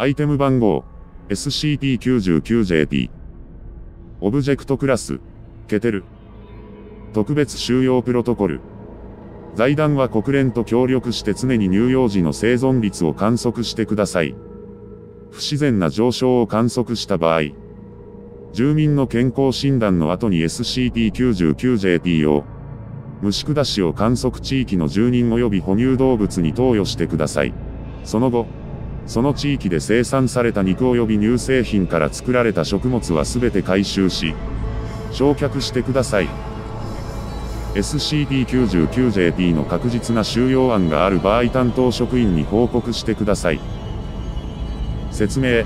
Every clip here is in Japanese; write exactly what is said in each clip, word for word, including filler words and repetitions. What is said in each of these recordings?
アイテム番号 エスシーピー きゅうじゅうきゅう ジェーピー オブジェクトクラスケテル特別収容プロトコル財団は国連と協力して常に乳幼児の生存率を観測してください。不自然な上昇を観測した場合、住民の健康診断の後に エスシーピー きゅうじゅうきゅう ジェーピー を虫下しを観測地域の住人及び哺乳動物に投与してください。その後、その地域で生産された肉及び乳製品から作られた食物は全て回収し、焼却してください。エスシーピー きゅうじゅうきゅう ジェーピー の確実な収容案がある場合担当職員に報告してください。説明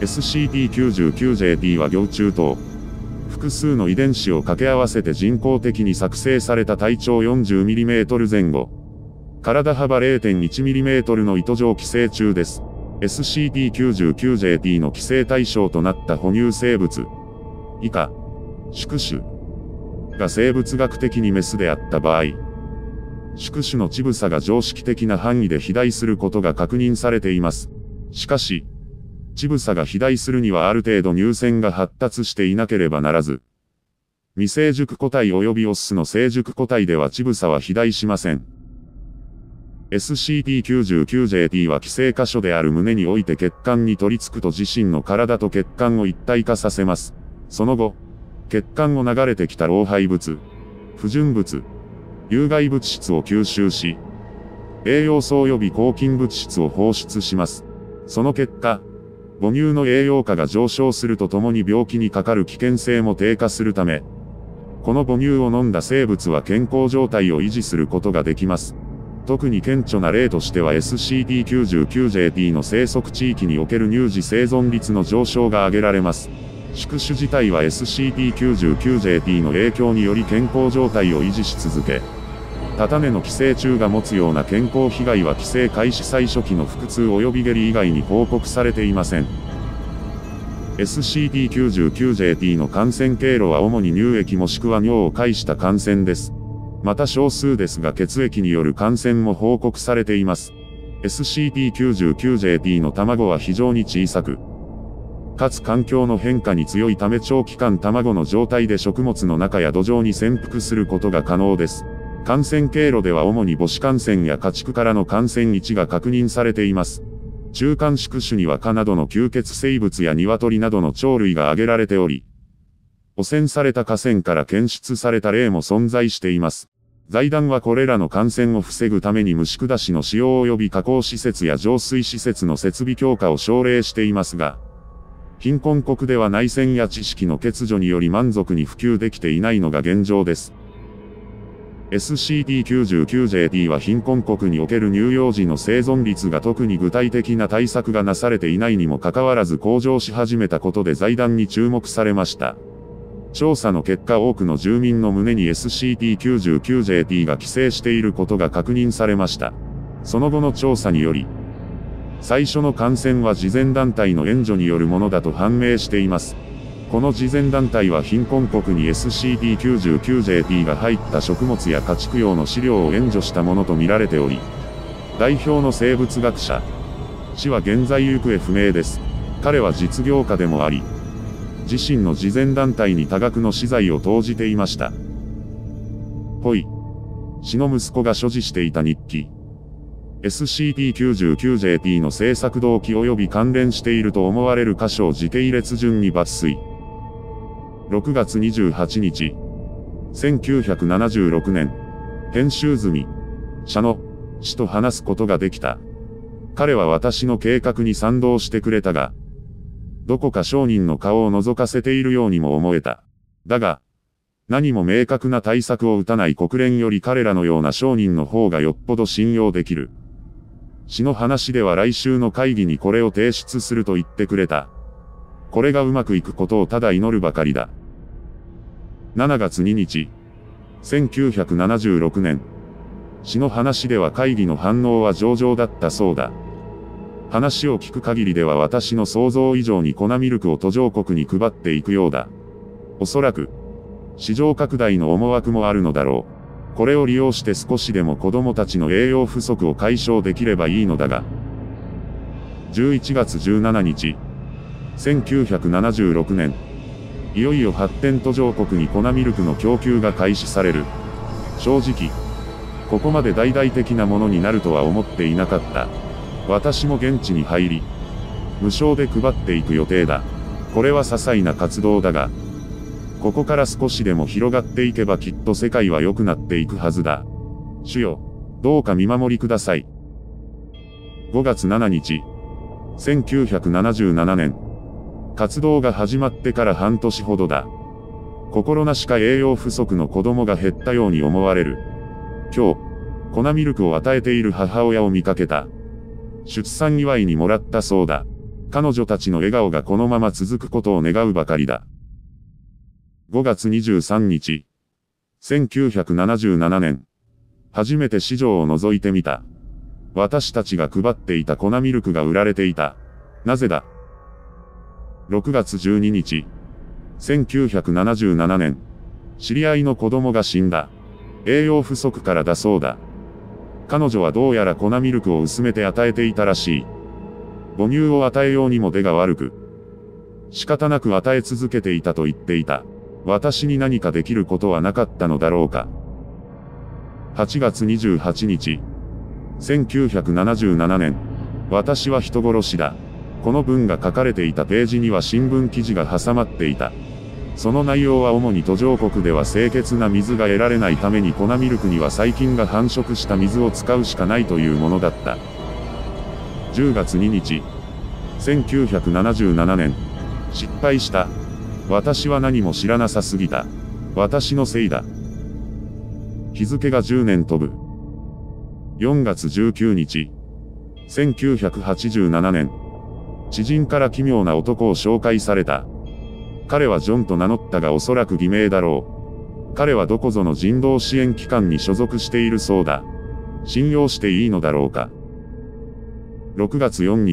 エスシーピー きゅうじゅうきゅう ジェーピー は幼虫と複数の遺伝子を掛け合わせて人工的に作成された体長 よんじゅうミリメートル 前後、体幅 れいてんいちミリメートル の糸状寄生虫です。エスシーピー きゅうじゅうきゅう ジェーピー の寄生対象となった哺乳生物以下、宿主が生物学的にメスであった場合、宿主の乳房が常識的な範囲で肥大することが確認されています。しかし、乳房が肥大するにはある程度乳腺が発達していなければならず、未成熟個体及びオスの成熟個体では乳房は肥大しません。エスシーピー きゅうじゅうきゅう ジェーピー は寄生箇所である胸において血管に取り付くと自身の体と血管を一体化させます。その後、血管を流れてきた老廃物、不純物、有害物質を吸収し、栄養素及び抗菌物質を放出します。その結果、母乳の栄養価が上昇するとともに病気にかかる危険性も低下するため、この母乳を飲んだ生物は健康状態を維持することができます。特に顕著な例としては エスシーピー きゅうじゅうきゅう ジェーピー の生息地域における乳児生存率の上昇が挙げられます。宿主自体は エスシーピー きゅうじゅうきゅう ジェーピー の影響により健康状態を維持し続け、多種の寄生虫が持つような健康被害は寄生開始最初期の腹痛及び下痢以外に報告されていません。エスシーピー きゅうじゅうきゅう ジェーピー の感染経路は主に乳液もしくは尿を介した感染です。また少数ですが血液による感染も報告されています。エスシーピー きゅうじゅうきゅう ジェーピー の卵は非常に小さく、かつ環境の変化に強いため長期間卵の状態で食物の中や土壌に潜伏することが可能です。感染経路では主に母子感染や家畜からの感染域が確認されています。中間宿主には蚊などの吸血生物や鶏などの鳥類が挙げられており、汚染された河川から検出された例も存在しています。財団はこれらの感染を防ぐために虫下しの使用及び加工施設や浄水施設の設備強化を奨励していますが、貧困国では内戦や知識の欠如により満足に普及できていないのが現状です。エスシーピー きゅうじゅうきゅう ジェーピー は貧困国における乳幼児の生存率が特に具体的な対策がなされていないにもかかわらず向上し始めたことで財団に注目されました。調査の結果多くの住民の胸に エスシーピー きゅうじゅうきゅう ジェーピー が寄生していることが確認されました。その後の調査により、最初の感染は慈善団体の援助によるものだと判明しています。この慈善団体は貧困国に エスシーピー きゅうじゅうきゅう ジェーピー が入った食物や家畜用の飼料を援助したものとみられており、代表の生物学者、氏は現在行方不明です。彼は実業家でもあり、自身の慈善団体に多額の資材を投じていました。ほい、氏の息子が所持していた日記。エスシーピー きゅうじゅうきゅう ジェーピー の制作動機及び関連していると思われる箇所を時系列順に抜粋。ろくがつにじゅうはちにち、せんきゅうひゃくななじゅうろくねん、編集済み、社の、氏と話すことができた。彼は私の計画に賛同してくれたが、どこか商人の顔を覗かせているようにも思えた。だが、何も明確な対策を打たない国連より彼らのような商人の方がよっぽど信用できる。氏の話では来週の会議にこれを提出すると言ってくれた。これがうまくいくことをただ祈るばかりだ。しちがつふつか、せんきゅうひゃくななじゅうろくねん。氏の話では会議の反応は上々だったそうだ。話を聞く限りでは私の想像以上に粉ミルクを途上国に配っていくようだ。おそらく、市場拡大の思惑もあるのだろう。これを利用して少しでも子供たちの栄養不足を解消できればいいのだが。じゅういちがつじゅうしちにち、せんきゅうひゃくななじゅうろくねん、いよいよ発展途上国に粉ミルクの供給が開始される。正直、ここまで大々的なものになるとは思っていなかった。私も現地に入り、無償で配っていく予定だ。これは些細な活動だが、ここから少しでも広がっていけばきっと世界は良くなっていくはずだ。主よ、どうか見守りください。ごがつしちにち、せんきゅうひゃくななじゅうななねん、活動が始まってから半年ほどだ。心なしか栄養不足の子供が減ったように思われる。今日、粉ミルクを与えている母親を見かけた。出産祝いにもらったそうだ。彼女たちの笑顔がこのまま続くことを願うばかりだ。ごがつにじゅうさんにち、せんきゅうひゃくななじゅうななねん、初めて市場を覗いてみた。私たちが配っていた粉ミルクが売られていた。なぜだ。ろくがつじゅうににち、せんきゅうひゃくななじゅうななねん、知り合いの子供が死んだ。栄養不足からだそうだ。彼女はどうやら粉ミルクを薄めて与えていたらしい。母乳を与えようにも出が悪く、仕方なく与え続けていたと言っていた。私に何かできることはなかったのだろうか。はちがつにじゅうはちにち、せんきゅうひゃくななじゅうななねん、私は人殺しだ。この文が書かれていたページには新聞記事が挟まっていた。その内容は主に途上国では清潔な水が得られないために粉ミルクには細菌が繁殖した水を使うしかないというものだった。じゅうがつふつか、せんきゅうひゃくななじゅうななねん、失敗した。私は何も知らなさすぎた。私のせいだ。日付がじゅうねん飛ぶ。よんがつじゅうくにち、せんきゅうひゃくはちじゅうななねん、知人から奇妙な男を紹介された。彼はジョンと名乗ったがおそらく偽名だろう。彼はどこぞの人道支援機関に所属しているそうだ。信用していいのだろうか。ろくがつよっか、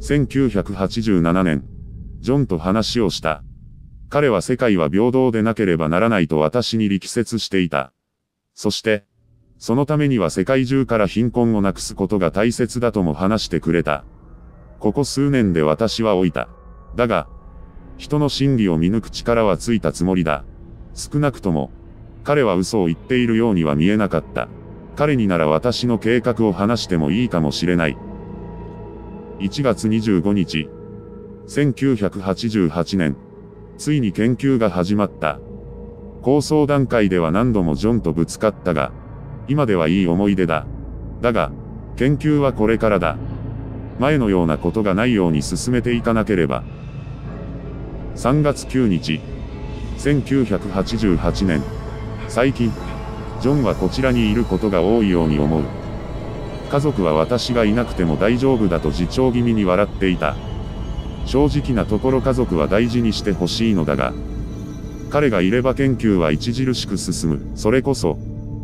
せんきゅうひゃくはちじゅうななねん、ジョンと話をした。彼は世界は平等でなければならないと私に力説していた。そして、そのためには世界中から貧困をなくすことが大切だとも話してくれた。ここ数年で私は老いた。だが、人の心理を見抜く力はついたつもりだ。少なくとも、彼は嘘を言っているようには見えなかった。彼になら私の計画を話してもいいかもしれない。いちがつにじゅうごにち、せんきゅうひゃくはちじゅうはちねん、ついに研究が始まった。構想段階では何度もジョンとぶつかったが、今ではいい思い出だ。だが、研究はこれからだ。前のようなことがないように進めていかなければ。さんがつくにち、せんきゅうひゃくはちじゅうはちねん、最近、ジョンはこちらにいることが多いように思う。家族は私がいなくても大丈夫だと自重気味に笑っていた。正直なところ家族は大事にしてほしいのだが、彼がいれば研究は著しく進む。それこそ、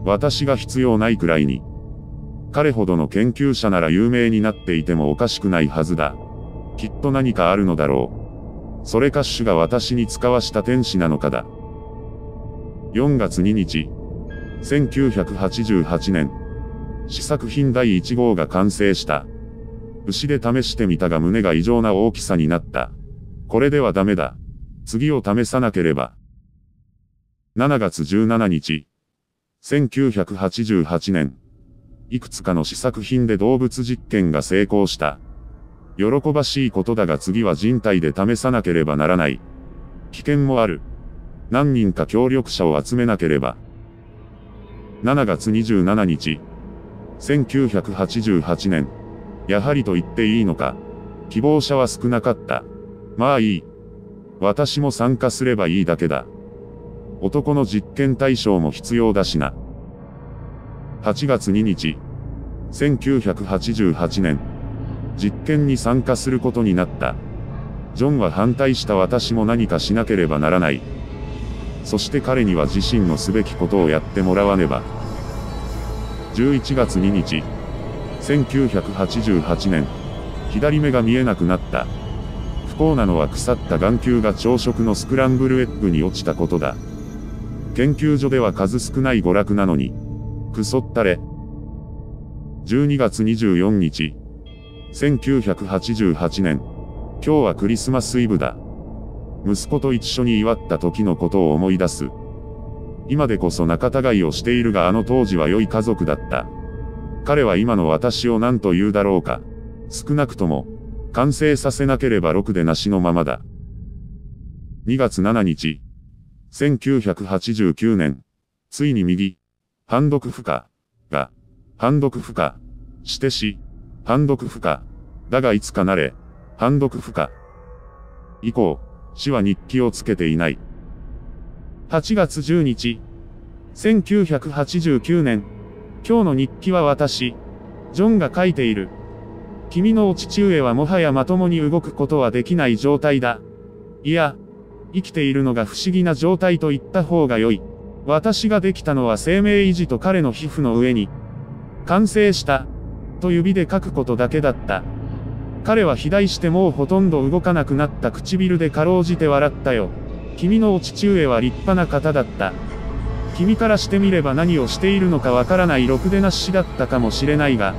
私が必要ないくらいに。彼ほどの研究者なら有名になっていてもおかしくないはずだ。きっと何かあるのだろう。それか主が私に使わした天使なのかだ。よんがつふつか、せんきゅうひゃくはちじゅうはちねん、試作品だいいちごうが完成した。牛で試してみたが胸が異常な大きさになった。これではダメだ。次を試さなければ。しちがつじゅうしちにち、せんきゅうひゃくはちじゅうはちねん、いくつかの試作品で動物実験が成功した。喜ばしいことだが次は人体で試さなければならない。危険もある。何人か協力者を集めなければ。しちがつにじゅうしちにち、せんきゅうひゃくはちじゅうはちねん、やはりと言っていいのか。希望者は少なかった。まあいい。私も参加すればいいだけだ。男の実験対象も必要だしな。はちがつふつか、せんきゅうひゃくはちじゅうはちねん、実験に参加することになった。ジョンは反対した。私も何かしなければならない。そして彼には自身のすべきことをやってもらわねば。じゅういちがつふつか、せんきゅうひゃくはちじゅうはちねん、左目が見えなくなった。不幸なのは腐った眼球が朝食のスクランブルエッグに落ちたことだ。研究所では数少ない娯楽なのに、くそったれ。じゅうにがつにじゅうよっか、せんきゅうひゃくはちじゅうはちねん。今日はクリスマスイブだ。息子と一緒に祝った時のことを思い出す。今でこそ仲違いをしているが、あの当時は良い家族だった。彼は今の私を何と言うだろうか。少なくとも、完成させなければろくでなしのままだ。にがつななにち、せんきゅうひゃくはちじゅうきゅうねん、ついに右、判読不可、が、判読不可、してし、判読不可、だがいつかなれ、判読不可。以降、氏は日記をつけていない。はちがつじゅうにち、せんきゅうひゃくはちじゅうきゅうねん、今日の日記は私、ジョンが書いている。君のお父上はもはやまともに動くことはできない状態だ。いや、生きているのが不思議な状態と言った方が良い。私ができたのは生命維持と彼の皮膚の上に、完成した、と指で書くことだけだった。彼は肥大してもうほとんど動かなくなった唇でかろうじて笑ったよ。君のお父上は立派な方だった。君からしてみれば何をしているのかわからないろくでなしだったかもしれないが、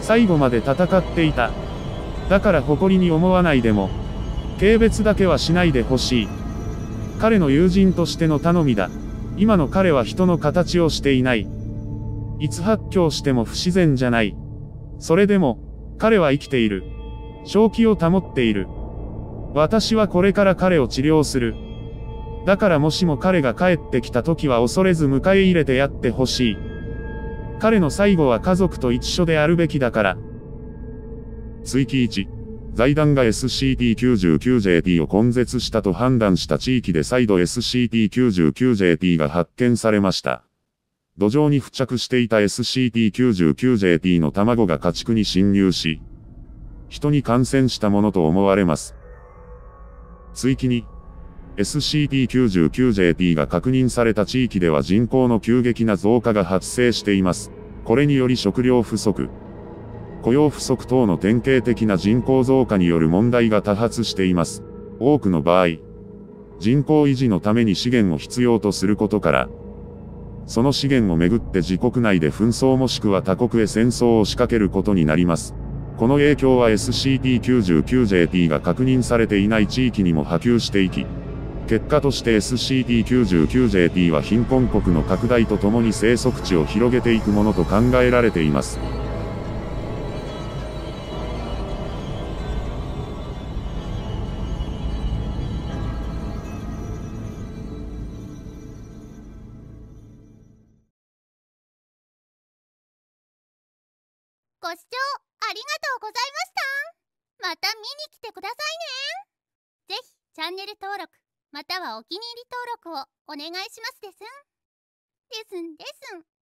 最後まで戦っていた。だから誇りに思わないでも、軽蔑だけはしないでほしい。彼の友人としての頼みだ。今の彼は人の形をしていない。いつ発狂しても不自然じゃない。それでも、彼は生きている。正気を保っている。私はこれから彼を治療する。だからもしも彼が帰ってきた時は恐れず迎え入れてやってほしい。彼の最後は家族と一緒であるべきだから。追記いち、財団が エスシーピーきゅうじゅうきゅうジェーピー を根絶したと判断した地域で再度 エスシーピーきゅうじゅうきゅうジェーピー が発見されました。土壌に付着していた エスシーピーきゅうじゅうきゅうジェーピー の卵が家畜に侵入し、人に感染したものと思われます。追記に、エスシーピーきゅうじゅうきゅうジェーピー が確認された地域では人口の急激な増加が発生しています。これにより食料不足、雇用不足等の典型的な人口増加による問題が多発しています。多くの場合、人口維持のために資源を必要とすることから、その資源をめぐって自国内で紛争もしくは他国へ戦争を仕掛けることになります。この影響は エスシーピーきゅうじゅうきゅうジェーピー が確認されていない地域にも波及していき、結果として エスシーピーきゅうじゅうきゅうジェーピー は貧困国の拡大とともに生息地を広げていくものと考えられています。ご視聴ありがとうございました。また見に来てくださいね。ぜひチャンネル登録、またはお気に入り登録をお願いしますですん。ですんですん。